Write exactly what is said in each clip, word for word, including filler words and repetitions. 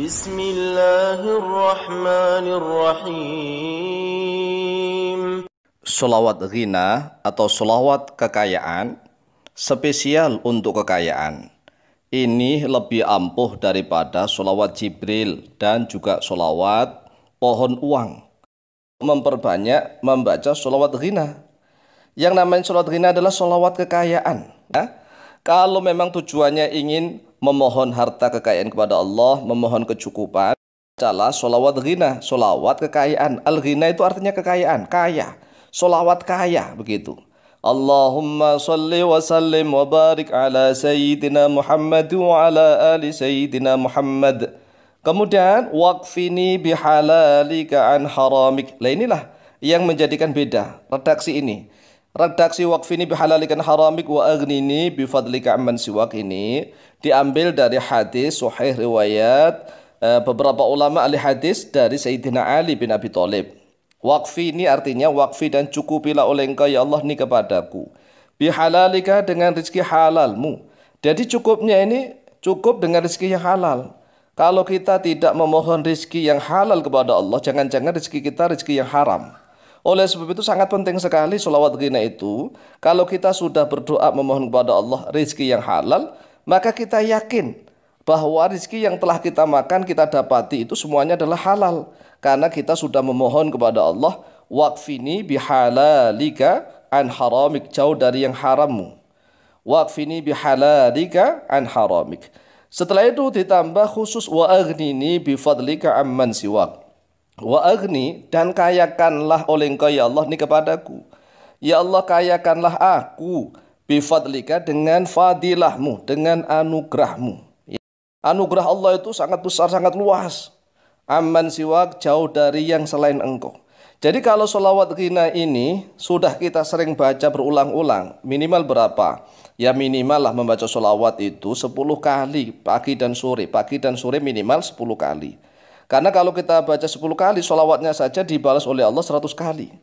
بسم الله الرحمن الرحيم. Sholawat Ghina atau Sholawat Kekayaan spesial untuk kekayaan. Ini lebih ampuh daripada Sholawat Jibril dan juga Sholawat Pohon Uang. Memperbanyak membaca Sholawat Ghina. Yang namanya Sholawat Ghina adalah Sholawat Kekayaan. Ya? Kalau memang tujuannya ingin memohon harta kekayaan kepada Allah, memohon kecukupan, bacalah Sholawat Ghina, Sholawat Kekayaan. Al-Ghina itu artinya kekayaan, kaya, Sholawat kaya, begitu. Allahumma salli wa sallim wa barik ala Sayyidina Muhammad wa ala ali Sayyidina Muhammad. Kemudian, waqfini bihalalika an haramik. Nah, inilah yang menjadikan beda redaksi ini. Redaksi waqfini bihalalikan haramik wa aghnini bifadlika amman siwak ini diambil dari hadis sahih riwayat e, beberapa ulama ahli hadis dari Sayyidina Ali bin Abi Tholib. Waqfi ini artinya waqfi dan cukupilah oleh engkau ya Allah ini kepadaku. Bihalalika dengan rezeki halalmu. Jadi cukupnya ini cukup dengan rezeki yang halal. Kalau kita tidak memohon rezeki yang halal kepada Allah, jangan-jangan rezeki kita rezeki yang haram. Oleh sebab itu sangat penting sekali Sholawat Ghina itu. Kalau kita sudah berdoa memohon kepada Allah rezeki yang halal, maka kita yakin bahwa rezeki yang telah kita makan, kita dapati itu semuanya adalah halal. Karena kita sudah memohon kepada Allah, waqfini bihalalika an haramik, jauh dari yang harammu. Waqfini bihalalika an haramik. Setelah itu ditambah khusus wa aghnini bifadlika amman siwak. Wa aghni, dan kayakanlah oleh engkau ya Allah ini kepadaku. Ya Allah kayakanlah aku bifadlika dengan fadilahmu, dengan anugerahmu. Anugerah Allah itu sangat besar, sangat luas. Amman siwak, jauh dari yang selain engkau. Jadi kalau Sholawat Ghina ini sudah kita sering baca berulang-ulang. Minimal berapa? Ya minimal lah membaca sholawat itu sepuluh kali pagi dan sore. Pagi dan sore minimal sepuluh kali. Karena kalau kita baca sepuluh kali, sholawatnya saja dibalas oleh Allah seratus kali.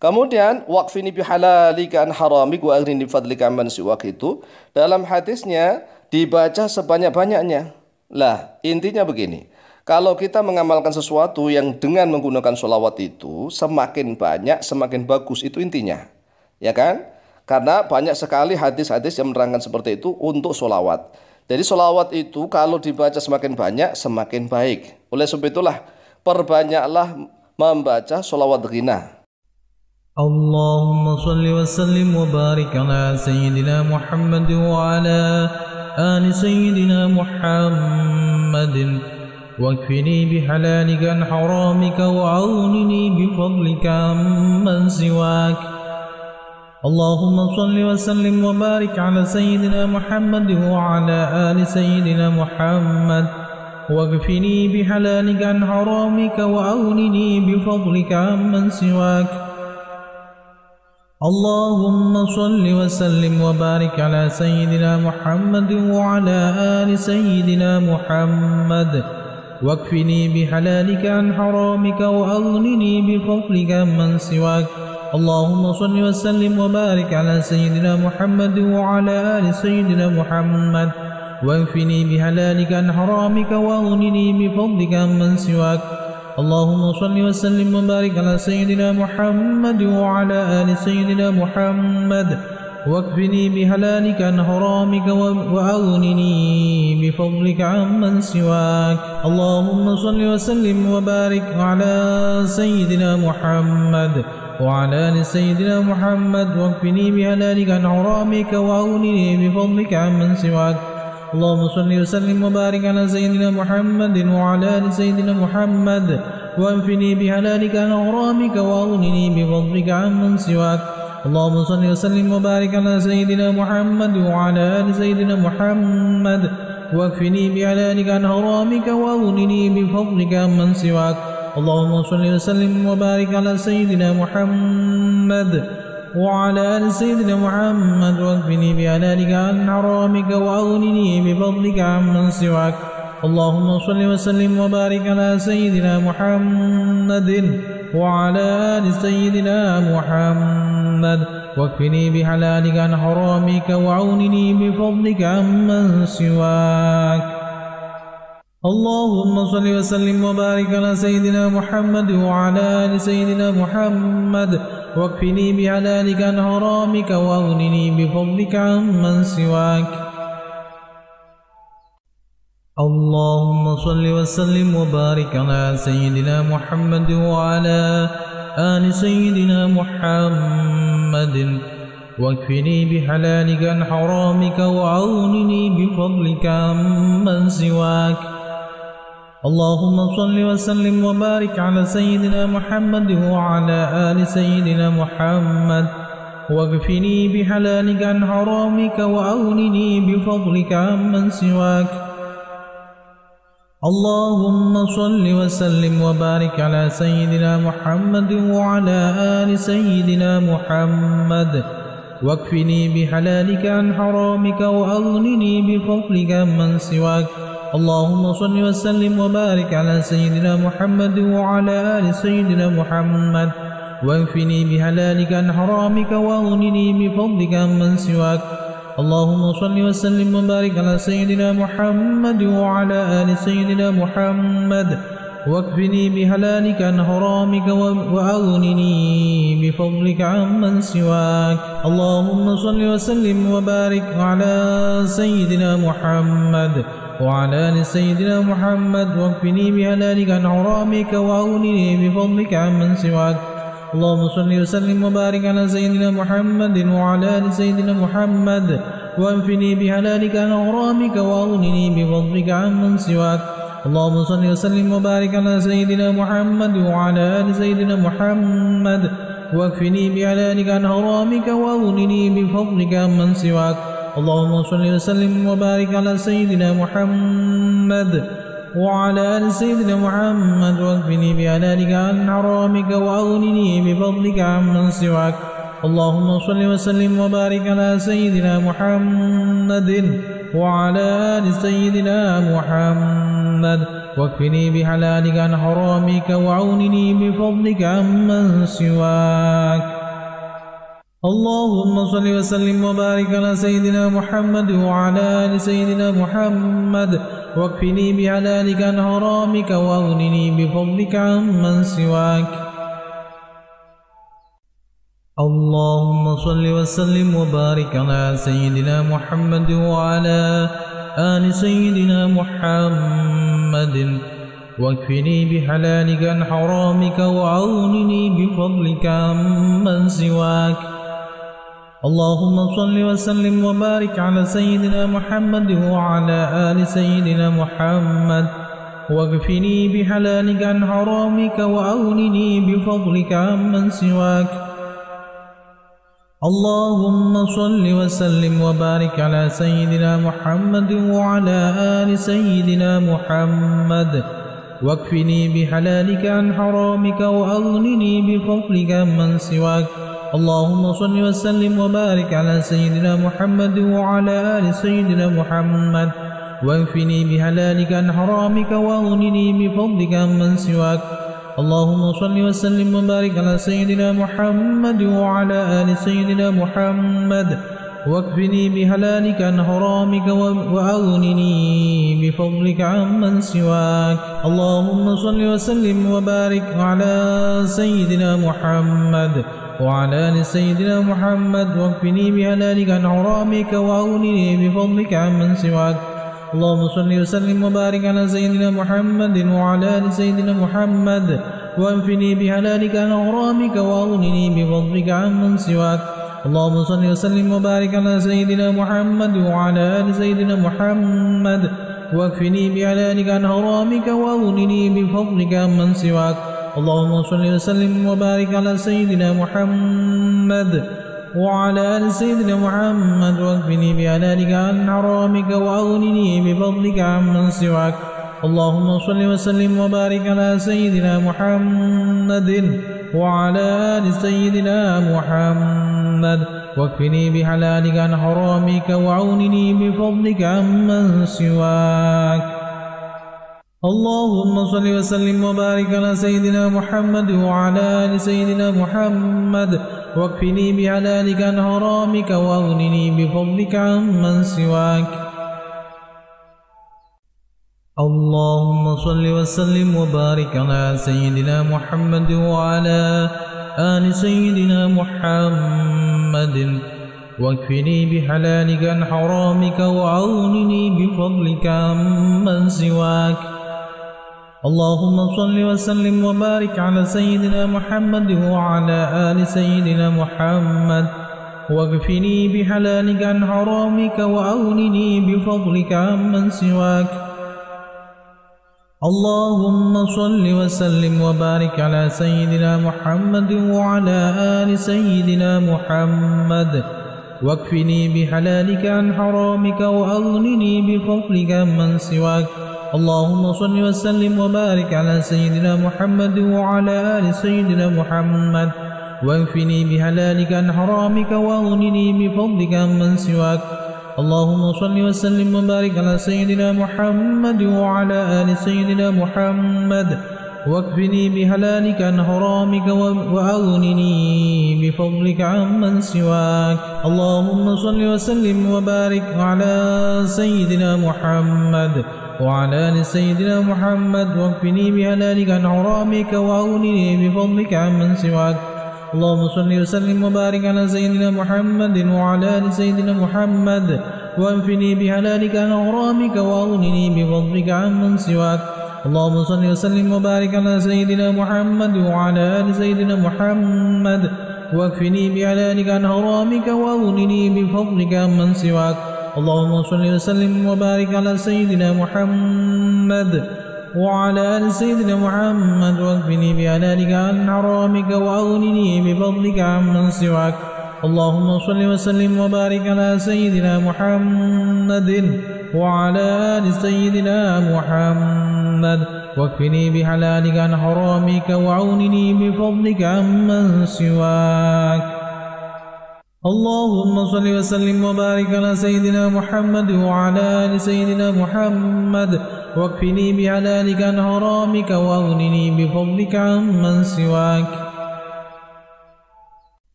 Kemudian, waqfini bihalalika an haramik wa aghnini bifadlika amman siwak itu, dalam hadisnya dibaca sebanyak-banyaknya. Lah, intinya begini. Kalau kita mengamalkan sesuatu yang dengan menggunakan sholawat itu, semakin banyak, semakin bagus. Itu intinya. Ya kan? Karena banyak sekali hadis-hadis yang menerangkan seperti itu untuk sholawat. Jadi sholawat itu kalau dibaca semakin banyak, semakin baik. Oleh sebab itulah, perbanyaklah membaca Sholawat Ghina. Allahumma salli wa sallim wa barik ala Sayyidina Muhammad wa ala ali Sayyidina Muhammadin. Waqfini bihalalika an haramika wa awnini bifadlika amman siwak. Allahumma salli wa sallim wa barik ala Sayyidina Muhammad wa ala ali Sayyidina Muhammad. Waqfini bihalalika an haramika wa awnini bifadlika amman siwak. Allahumma salli wa sallim wa barik ala Sayyidina Muhammad wa ala ali Sayyidina Muhammad. Waqfini bihalalika an haramika wa awnini bifadlika amman siwak. Allahumma salli wa sallim wa barik ala Sayyidina Muhammad wa ala ali Sayyidina Muhammad. Waqfini bihalalika an haramika wa aghnini bifadlika amman siwak. Allahumma salli wa sallim wa barik ala Sayyidina Muhammad wa ala ali Sayyidina Muhammad. Waqfini bihalalika an haramika wa aghnini bifadlika amman siwak. Allahumma salli wa sallim wa barik ala Sayyidina Muhammad وعلى آل سيدنا محمد وكفني بهلالك عن حرامك وأغنني بفضلك عمن سواك. اللهم صل وسلم وبارك على سيدنا محمد وعلى آل سيدنا محمد وكفني بهلالك عن حرامك وأغنني بفضلك عمن سواك. اللهم صل وسلم وبارك على سيدنا محمد وعلى آل سيدنا محمد وكفني بهلالك عن حرامك وأغنني بفضلك عمن سواك. اللهم صل وسلم وبارك على سيدنا محمد وعلى آل سيدنا محمد واكفني بهلالك عن حرامك وأغنني بفضلك عمن سواك. اللهم صل وسلم وبارك على سيدنا محمد وعلى آل سيدنا محمد واكفني بهلالك عن حرامك وأغنني بفضلك عمن سواك. اللهم صل وسلم وبارك على سيدنا محمد وعلى آل سيدنا محمد واكفني بحلالك عن حرامك واغنني بفضلك عمن سواك. اللهم صل وسلم وبارك على سيدنا محمد وعلى آل سيدنا محمد واكفني بحلالك عن حرامك وأغنني بفضلك عمن سواك. اللهم صل وسلم وبارك على سيدنا محمد وعلى آل سيدنا محمد واكفني بحلالك عن حرامك وأغنني بفضلك عمن سواك. اللهم صل وسلم وبارك على سيدنا محمد وعلى آل سيدنا محمد واكفني بحلالك عن حرامك وأغنني بفضلك عمن سواك. اللهم صل وسلم وبارك على سيدنا محمد وعلى آل سيدنا محمد واكفني بحلالك عن حرامك واغنني بفضلك عمن سواك. اللهم صل وسلم وبارك على سيدنا محمد وعلى آل سيدنا محمد واكفني بحلالك عن حرامك وأغنني بفضلك عمن سواك. اللهم صل وسلم وبارك على سيدنا محمد وعلى آل سيدنا محمد واكفني بحلالك عن حرامك وأغنني بفضلك عمن سواك. اللهم صل وسلم وبارك على سيدنا محمد وعلى آل سيدنا محمد واكفني بحلالك عن حرامك وأغنني بفضلك عمن سواك. اللهم صل وسلم وبارك على سيدنا محمد وعلى آل سيدنا محمد واكفني بحلالك عن حرامك وأغنني بفضلك عمن سواك. اللهم صل وسلم وبارك على سيدنا محمد وعلى آل سيدنا محمد واكفني بحلالك عن حرامك وأغنني بفضلك عمن سواك. اللهم صل وسلم وبارك على سيدنا محمد وعلى آل سيدنا محمد واكفني بحلالك عن حرامك وأغنني بفضلك عمن سواك. اللهم صل وسلم وبارك على سيدنا محمد وعلى آل سيدنا محمد واكفني بحلالك عن حرامك وأغنني بفضلك عمن سواك. اللهم صل وسلم وبارك على سيدنا محمد وعلى آل سيدنا محمد واكفني بحلالك عن حرامك وأغنني بفضلك عمن سواك. اللهم صل وسلم وبارك على سيدنا محمد وعلى آل سيدنا محمد واكفني بحلالك عن حرامك وأغنني بفضلك عمن سواك. اللهم صل وسلم وبارك على سيدنا محمد وعلى آل سيدنا محمد واكفني بحلالك عن حرامك وأغنني بفضلك عمن سواك. اللهم صل وسلم وبارك على سيدنا محمد وعلى آل سيدنا محمد واكفني بحلالك عن حرامك وأغنني بفضلك عمن سواك. اللهم صل وسلم وبارك على سيدنا محمد وعلى آل سيدنا محمد واكفني بحلالك عن حرامك وأغنني بفضلك عمن سواك. اللهم صل وسلم وبارك على سيدنا محمد وعلى آل سيدنا محمد واكفني بحلالك عن حرامك وأغنني بفضلك عمن سواك. اللهم صل وسلم وبارك على سيدنا محمد وعلى آل سيدنا محمد واكفني بحلالك عن حرامك وأغنني بفضلك عمن سواك. اللهم صل وسلم وبارك على سيدنا محمد وعلى آل سيدنا محمد واكفني بحلالك عن حرامك وأغنني بفضلك عمن سواك. اللهم صل وسلم وبارك على سيدنا محمد وعلى آل سيدنا محمد واكفني بحلالك عن حرامك وأغنني بفضلك عمن سواك. اللهم صل وسلم وبارك على سيدنا محمد وعلى آل سيدنا محمد واكفني بحلالك عن حرامك وأغنني بفضلك عمن سواك. اللهم صل وسلم وبارك على سيدنا محمد وعلى آل سيدنا محمد واكفني بحلالك عن حرامك وأغنني بفضلك عمن سواك. اللهم صل وسلم وبارك على سيدنا محمد وعلى آل سيدنا محمد، واكفني بحلالك عن حرامك وعونني بفضلك عمن سواك. اللهم صل وسلم وبارك على سيدنا محمد وعلى آل سيدنا محمد، واكفني بحلالك عن حرامك وعونني بفضلك عمن سواك. اللهم صل وسلم وبارك على سيدنا محمد وعلى آل سيدنا محمد، واكفني بحلالك عن حرامك وأغنني بفضلك من سواك. اللهم صل وسلم وبارك على سيدنا محمد وعلى آل سيدنا محمد، واكفني بحلالك عن حرامك وأغنني بفضلك من سواك. اللهم صل وسلم وبارك على سيدنا محمد وعلى آل سيدنا محمد، واكفني بحلالك عن حرامك وأغنني بفضلك عمن سواك. اللهم صل وسلم وبارك على سيدنا محمد وعلى آل سيدنا محمد، واكفني بحلالك عن حرامك وأغنني بفضلك عمن سواك. اللهم صل وسلم وبارك على سيدنا محمد وعلى آل سيدنا محمد، وانفني بحلالك عن حرامك وأغنني بفضلك عمن سواك. اللهم صل وسلم وبارك على سيدنا محمد وعلى آل سيدنا محمد، واكفني بحلالك عن حرامك وأغنني بفضلك عمن سواك. اللهم صل وسلم وبارك على سيدنا محمد وعلى آل سيدنا محمد، واكفني بحلالك عن حرامك وأغنني بفضلك عمن سواك. اللهم صل وسلم وبارك على سيدنا محمد وعلى آل سيدنا محمد، واكفني بحلالك عن حرامك وأغنني بفضلك عمن سواك. اللهم صل وسلم وبارك على سيدنا محمد وعلى آل سيدنا محمد، واكفني بحلالك عن حرامك وأغنني بفضلك عمن سواك.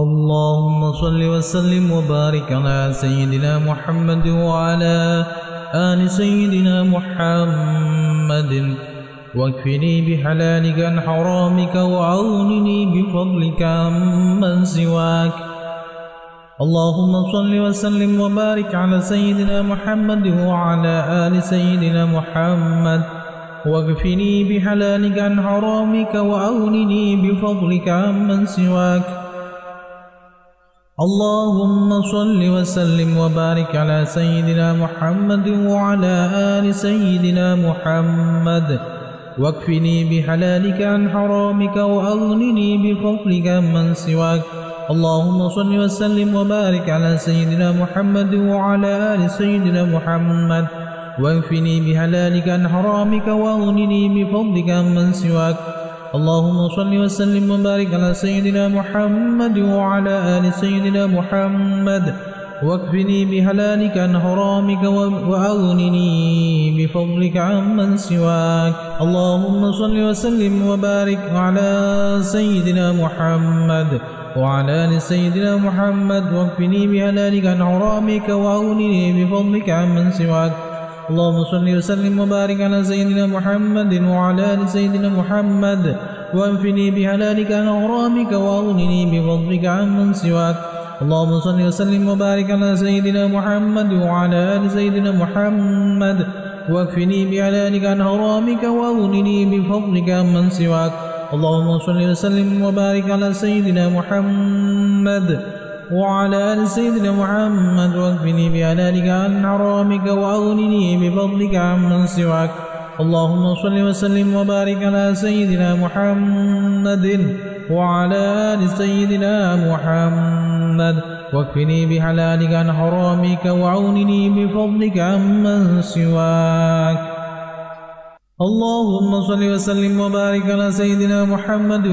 اللهم صل وسلم وبارك على سيدنا محمد وعلى آل سيدنا محمد، واكفني بحلالك عن حرامك وأغنني بفضلك عمن سواك. اللهم صل وسلم وبارك على سيدنا محمد وعلى آل سيدنا محمد، واكفني بحلالك عن حرامك وأغنني بفضلك عمن سواك. اللهم صل وسلم وبارك على سيدنا محمد وعلى آل سيدنا محمد، واكفني بحلالك عن حرامك وأغنني بفضلك عمن سواك. اللهم صل وسلم وبارك على سيدنا محمد وعلى آل سيدنا محمد، واكفني بحلالك عن حرامك وأغنني بفضلك عمن سواك. اللهم صل وسلم وبارك على سيدنا محمد وعلى آل سيدنا محمد، واكفني بحلالك عن حرامك وأغنني بفضلك عمن سواك. اللهم صل وسلم وبارك على سيدنا محمد وعلى آل سيدنا محمد، واكفني بحلالك عن حرامك وأغنني بفضلك عمن سواك. اللهم صل وسلم وبارك على سيدنا محمد وعلى آل سيدنا محمد، وانفني بحلالك عن حرامك وأغنني بفضلك عمن سواك. اللهم صل وسلم وبارك على سيدنا محمد وعلى آل سيدنا محمد، واكفني بحلالك عن حرامك وأغنني بفضلك عمن سواك. اللهم صل وسلم وبارك على سيدنا محمد وعلى آل سيدنا محمد، واكفني بحلالك عن حرامك وأغنني بفضلك عمن سواك. اللهم صل وسلم وبارك على سيدنا محمد وعلى آل سيدنا محمد، واكفني بحلالك عن حرامك وأغنني بفضلك عمن سواك. اللهم صل وسلم وبارك على سيدنا محمد وعلى آل سيدنا محمد، واكفني بحلالك عن حرامك وأغنني بفضلك عمن سواك. اللهم صل وسلم وبارك على سيدنا محمد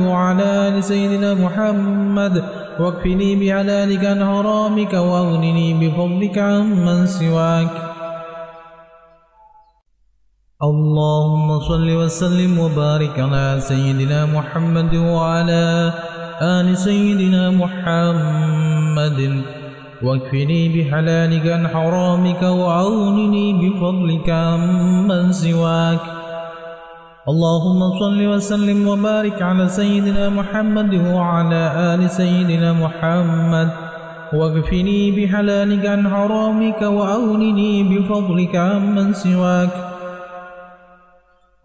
وعلى آل سيدنا محمد، واكفني بحلالك عن حرامك وعونني بفضلك عمن سواك. اللهم صل وسلم وبارك على سيدنا محمد وعلى آل سيدنا محمد، واكفني بحلالك عن حرامك وعونني بفضلك عمن سواك.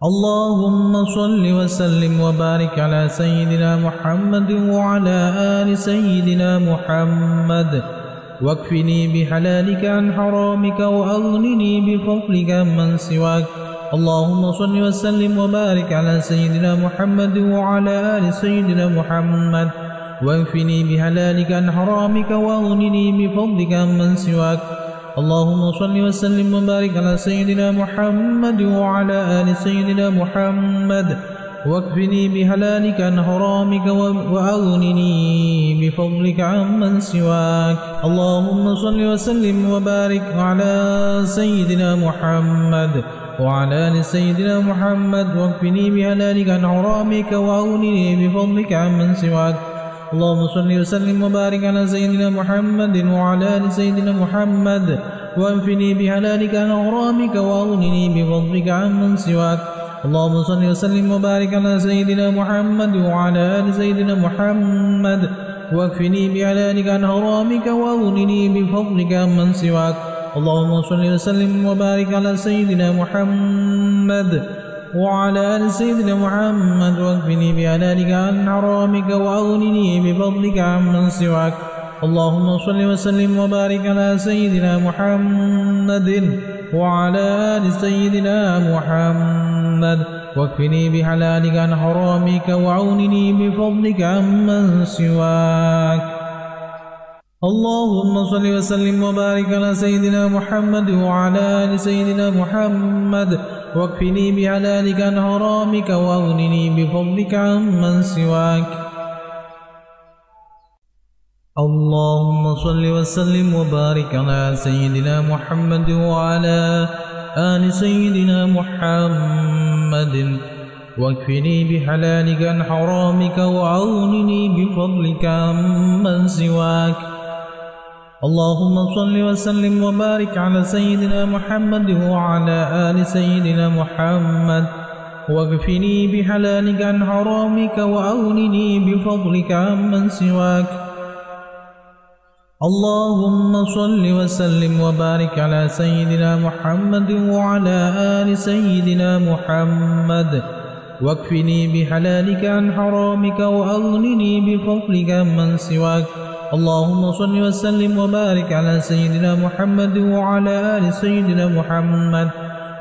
اللهم صل وسلم وبارك على سيدنا محمد وعلى آل سيدنا محمد، واكفني بحلالك عن حرامك وأغنني بفضلك من سواك. اللهم صل وسلم وبارك على سيدنا محمد وعلى آل سيدنا محمد، واكفني بحلالك عن حرامك وأغنني بفضلك من سواك. اللهم صل وسلم وبارك على سيدنا محمد وعلى آل سيدنا محمد، واكفني بحلالك عن حرامك وأغنني بفضلك عمن سواك. اللهم صل وسلم وبارك على سيدنا محمد وعلى آل سيدنا محمد، واكفني بحلالك عن حرامك وأغنني بفضلك عمن سواك. اللهم صل وسلم وبارك على سيدنا محمد وعلى آل سيدنا محمد، وانفني بحلالك عن حرامك وأغنني بفضلك عمن سواك. اللهم صل وسلم وبارك على سيدنا محمد وعلى آل سيدنا محمد، واكفني بحلالك عن حرامك وأغنني بفضلك عمن سواك. اللهم صل وسلم وبارك على سيدنا محمد وعلى آل سيدنا محمد، واكفني بحلالك عن حرامك وأغنني بفضلك عمن سواك. اللهم صل وسلم وبارك على سيدنا محمد وعلى آل سيدنا محمد، واكفني بحلالك عن حرامك وأغنني بفضلك عمن سواك. اللهم صل وسلم وبارك على سيدنا محمد وعلى آل سيدنا محمد، واكفني بحلالك عن حرامك وأغنني بفضلك عمن سواك. اللهم صل وسلم وبارك على سيدنا محمد وعلى آل سيدنا محمد، واكفني بحلالك عن حرامك وأغنني بفضلك عمن سواك. اللهم صل وسلم وبارك على سيدنا محمد وعلى آل سيدنا محمد، واكفني بحلالك عن حرامك وأغنني بفضلك عمن سواك. اللهم صل وسلم وبارك على سيدنا محمد وعلى آل سيدنا محمد، واكفني بحلالك عن حرامك وأغنني بفضلك عمن سواك. اللهم صل وسلم وبارك على سيدنا محمد وعلى آل سيدنا محمد، واكفني بحلالك عن حرامك وأغنني بفضلك عمن سواك. اللهم صل وسلم وبارك على سيدنا محمد وعلى آل سيدنا محمد،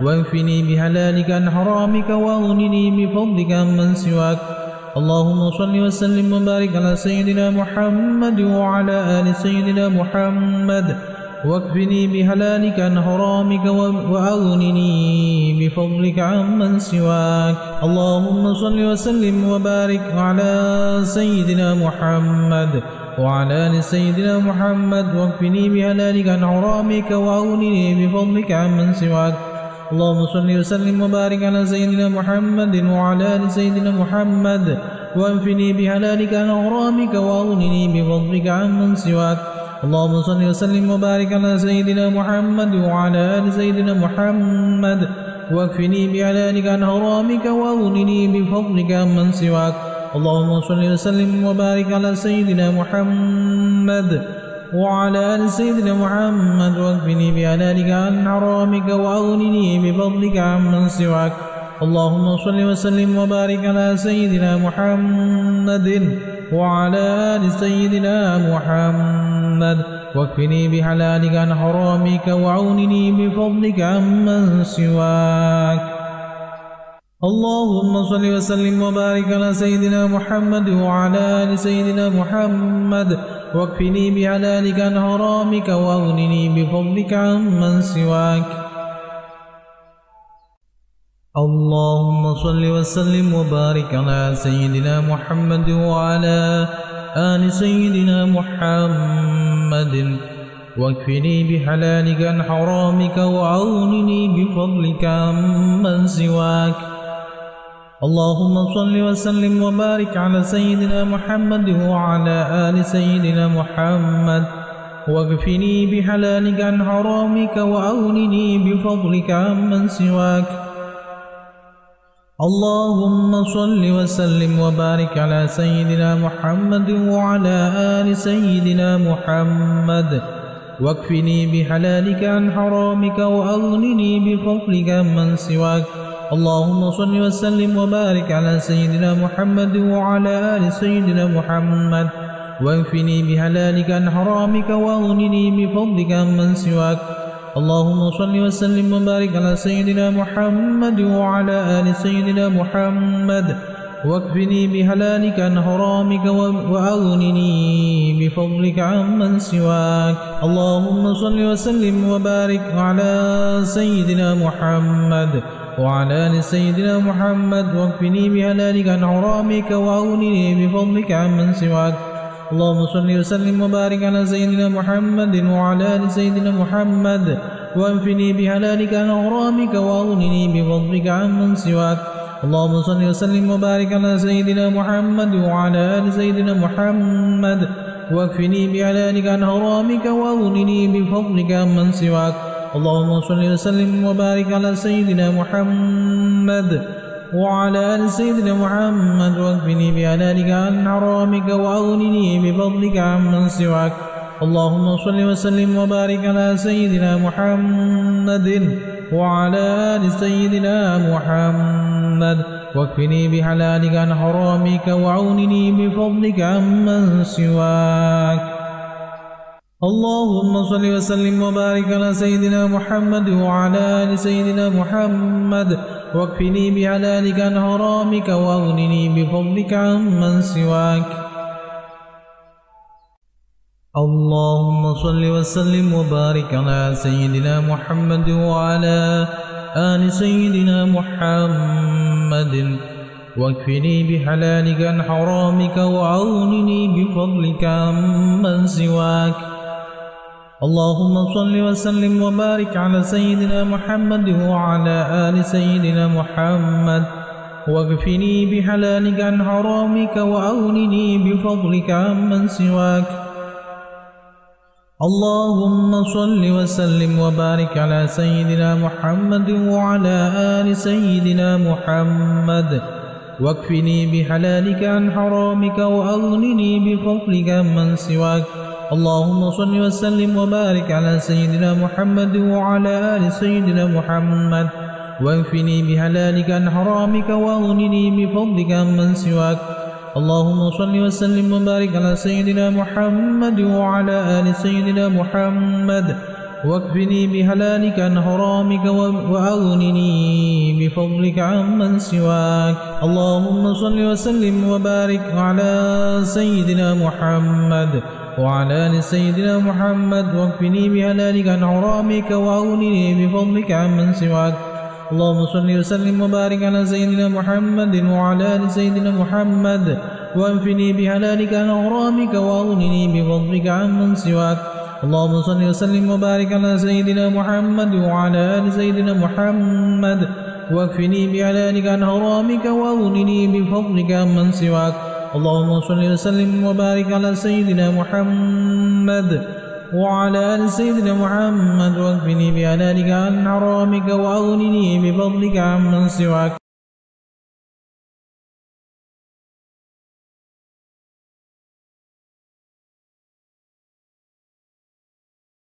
واكفني بحلالك عن حرامك وأغنني بفضلك عمن سواك. اللهم صل وسلم وبارك على سيدنا محمد وعلى آل سيدنا محمد، واكفني بحلالك عن حرامك وأغنني بفضلك عمن سواك. اللهم صل وسلم وبارك على سيدنا محمد وعلى آل سيدنا محمد، وانفني بحلالك عن حرامك وأغنني بفضلك عمن سواك. اللهم صل وسلم وبارك على سيدنا محمد وعلى آل سيدنا محمد، واكفني بحلالك عن حرامك وأغنني بفضلك عمن سواك. اللهم صل وسلم وبارك على سيدنا محمد وعلى آل سيدنا محمد، واكفني بحلالك عن حرامك وأغنني بفضلك عمن سواك. اللهم صل وسلم وبارك على سيدنا محمد وعلى آل سيدنا محمد، واكفني بحلالك عن حرامك وأغنني بفضلك عمن سواك. اللهم صل وسلم وبارك على سيدنا محمد وعلى آل سيدنا محمد، واكفني بحلالك عن حرامك وأغنني بفضلك عمن سواك. اللهم صل وسلم وبارك على سيدنا محمد وعلى آل سيدنا محمد، واكفني بحلالك عن حرامك وأغنني بفضلك عمن سواك. اللهم صل وسلم وبارك على سيدنا محمد وعلى آل سيدنا محمد، واكفني بحلالك عن حرامك وأغنني بفضلك عمن سواك. اللهم صل وسلم وبارك على سيدنا محمد وعلى آل سيدنا محمد، واكفني بحلالك عن حرامك وأغنني بفضلك عمن سواك. اللهم صل وسلم وبارك على سيدنا محمد وعلى آل سيدنا محمد، واكفني بحلالك عن حرامك واغنني بفضلك عمن سواك. اللهم صل وسلم وبارك على سيدنا محمد وعلى آل سيدنا محمد، واكفني بحلالك عن حرامك واغنني بفضلك عمن سواك. اللهم صل وسلم وبارك على سيدنا محمد وعلى آل سيدنا محمد، واكفني بحلالك عن حرامك واغنني بفضلك عمن سواك. اللهم صل وسلم وبارك على سيدنا محمد وعلى آل سيدنا محمد، وانفني بحلالك عن حرامك واغنني بفضلك عمن سواك. اللهم صل وسلم وبارك على سيدنا محمد وعلى آل سيدنا محمد، واكفني بحلالك عن حرامك واغنني بفضلك عمن سواك. اللهم صل وسلم وبارك على سيدنا محمد وعلى آل سيدنا محمد، واكفني بحلالك عن حرامك واغنني بفضلك عمن سواك. اللهم صل وسلم وبارك على سيدنا محمد وعلى آل سيدنا محمد، واكفني بحلالك عن حرامك واغنني بفضلك عمن سواك. اللهم صل وسلم وبارك على سيدنا محمد وعلى آل سيدنا محمد، واكفني بحلالك عن حرامك واغنني بفضلك عمن سواك. اللهم صل وسلم وبارك على سيدنا محمد وعلى آل سيدنا محمد، واكفني بحلالك عن حرامك واغنني بفضلك عمن سواك. اللهم صل وسلم وبارك على سيدنا محمد وعلى آل سيدنا محمد، واكفني بحلالك عن حرامك واغنني بفضلك عمن سواك. اللهم صل وسلم وبارك على سيدنا محمد وعلى آل سيدنا محمد، واكفني بحلالك عن حرامك واغنني بفضلك عمن سواك. اللهم صل وسلم وبارك على سيدنا محمد وعلى آل سيدنا محمد، وانفني بحلالك عن حرامك واغنني بفضلك عمن سواك. اللهم صل وسلم وبارك على سيدنا محمد وعلى آل سيدنا محمد، واكفني بحلالك عن حرامك واغنني بفضلك عمن سواك. اللهم صل وسلم وبارك على سيدنا محمد وعلى آل سيدنا محمد، واكفني بحلالك عن حرامك واغنني بفضلك عمن سواك. اللهم صل وسلم وبارك على سيدنا محمد وعلى آل سيدنا محمد، وانفني بحلالك عن حرامك واغنني بفضلك عمن سواك. اللهم صل وسلم وبارك على سيدنا محمد وعلى آل سيدنا محمد، واكفني بحلالك عن حرامك واغنني بفضلك عمن سواك. اللهم صل وسلم وبارك على سيدنا محمد وعلى آل سيدنا محمد، واكفني بحلالك عن حرامك واغنني بفضلك عمن سواك.